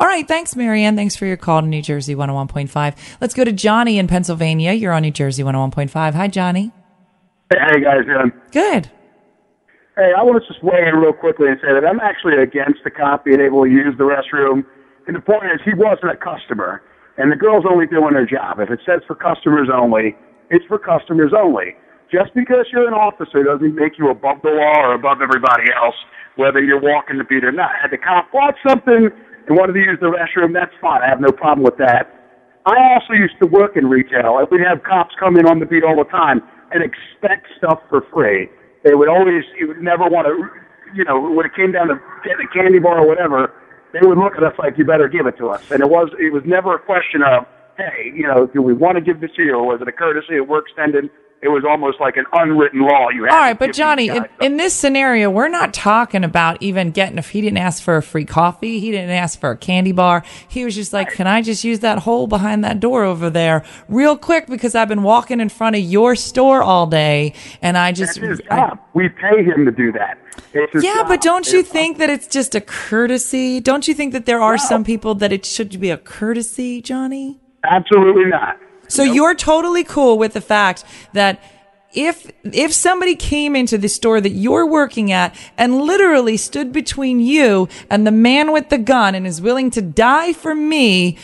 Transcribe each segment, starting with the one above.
All right. Thanks, Marianne. Thanks for your call to New Jersey 101.5. Let's go to Johnny in Pennsylvania. You're on New Jersey 101.5. Hi, Johnny. Hey, guys. Good. Hey, I want to just weigh in real quickly and say that I'm actually against the cop being able to use the restroom. And the point is, he wasn't a customer. And the girl's only doing her job. If it says for customers only, it's for customers only. Just because you're an officer doesn't make you above the law or above everybody else, whether you're walking the beat or not. Had the cop bought something and wanted to use the restroom, that's fine. I have no problem with that. I also used to work in retail, and we'd have cops come in on the beat all the time and expect stuff for free. They would always, you would never want to, you know, when it came down to get a candy bar or whatever, they would look at us like, you better give it to us. And it was never a question of, hey, you know, do we want to give this to you, or was it a courtesy we're extended? It was almost like an unwritten law. You had all right, but Johnny, in this scenario, we're not talking about even getting, if he didn't ask for a free coffee, he didn't ask for a candy bar. He was just like, can I just use that hole behind that door over there real quick because I've been walking in front of your store all day, and I just... That's his job. We pay him to do that. Yeah, job. But don't you think that it's just a courtesy? Don't you think that there are some people that it should be a courtesy, Johnny? Absolutely not. So you're totally cool with the fact that if somebody came into the store that you're working at and literally stood between you and the man with the gun and is willing to die for me,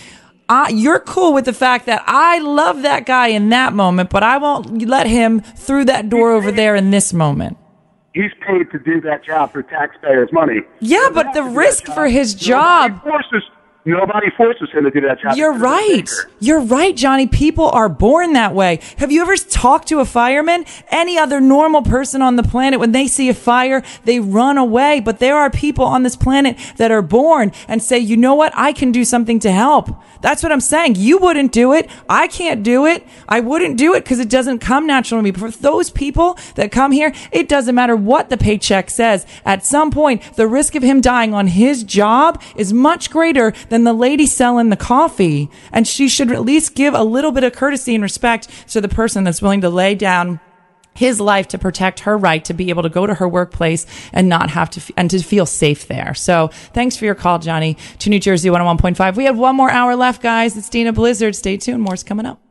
you're cool with the fact that I love that guy in that moment, but I won't let him through that door over there in this moment. He's paid to do that job for taxpayers' money. Yeah, but the risk for his job... Nobody forces him to do that job. You're right. You're right, Johnny. People are born that way. Have you ever talked to a fireman? Any other normal person on the planet, when they see a fire, they run away. But there are people on this planet that are born and say, you know what? I can do something to help. That's what I'm saying. You wouldn't do it. I can't do it. I wouldn't do it because it doesn't come natural to me. But for those people that come here, it doesn't matter what the paycheck says. At some point, the risk of him dying on his job is much greater than the lady selling the coffee, and she should at least give a little bit of courtesy and respect to the person that's willing to lay down his life to protect her right to be able to go to her workplace and not have to and to feel safe there. So thanks for your call, Johnny, to New Jersey 101.5. We have one more hour left, guys. It's Dena Blizzard. Stay tuned. More's coming up.